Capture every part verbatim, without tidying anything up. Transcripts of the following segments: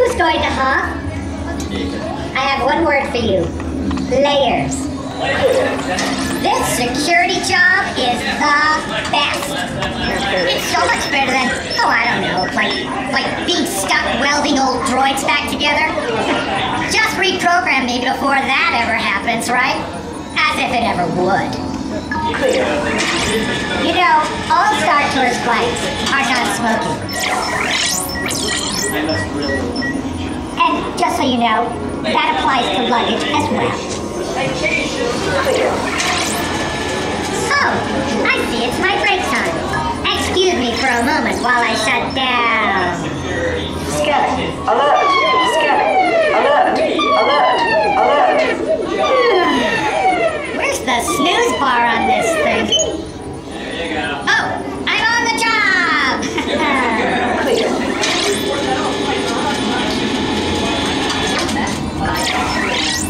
Who's going to hop? I have one word for you. Layers. This security job is the best. It's so much better than, oh, I don't know, like, like being stuck welding old droids back together. Just reprogram me before that ever happens, right? As if it ever would. You know, all Star Tours flights are non-smoking. And just so you know, that applies to luggage as well. Oh, I see it's my break time. Excuse me for a moment while I shut down. Skelly, alert! Skelly, alert! Alert! Alert! The snooze bar on this thing. There you go. Oh, I'm on the job!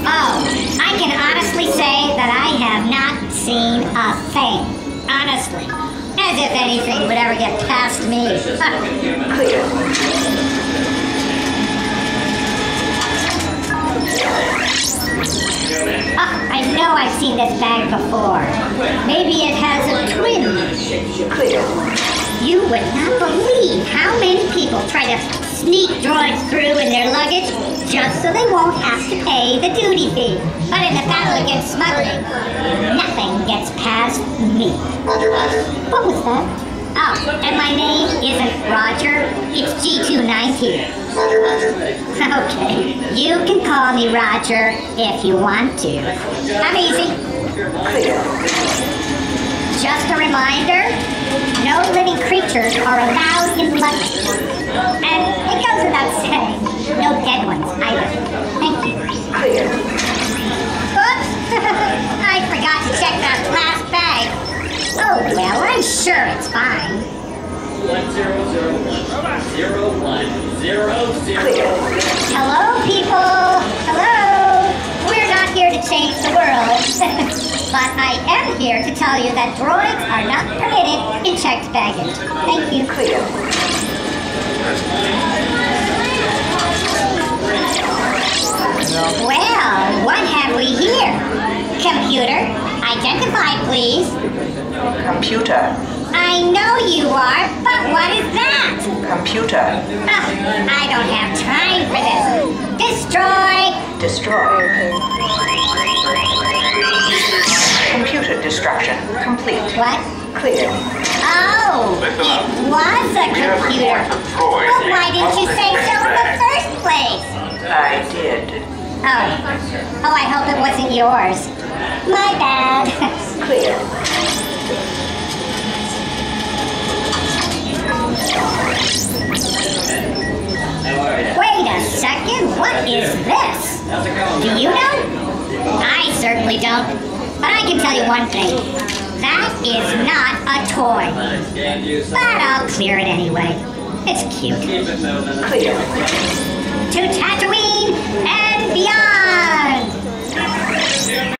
Oh, I can honestly say that I have not seen a thing. Honestly. As if anything would ever get past me. Oh, I know I've seen this bag before. Maybe it has a twin. You would not believe how many people try to sneak droids through in their luggage just so they won't have to pay the duty fee. But in the battle against smuggling, nothing gets past me. Roger, Roger. What was that? Oh, and my name isn't Roger, it's G two nine T. Okay, you can call me Roger if you want to. I'm easy. Just a reminder, no living creatures are allowed in luggage. And it goes without saying, no dead ones either. Thank you. Oops! I forgot to check that last bag. Oh well, I'm sure it's fine. One zero zero one zero one zero zero. Hello, people. Hello. We're not here to change the world, but I am here to tell you that droids are not permitted in checked baggage. Thank you. Clear. Well, what have we here? Computer, identify, please. Computer. I know you are, but what is that? Computer. Oh, I don't have time for this. Destroy! Destroy. Computer destruction complete. What? Clear. Oh, it was a computer. Well, why didn't you say so in the first place? I did. Oh. Oh, I hope it wasn't yours. My bad. Clear. Wait a second, what is this? Do you know? I certainly don't, but I can tell you one thing. That is not a toy. But I'll clear it anyway. It's cute. Clear. To Tatooine and beyond!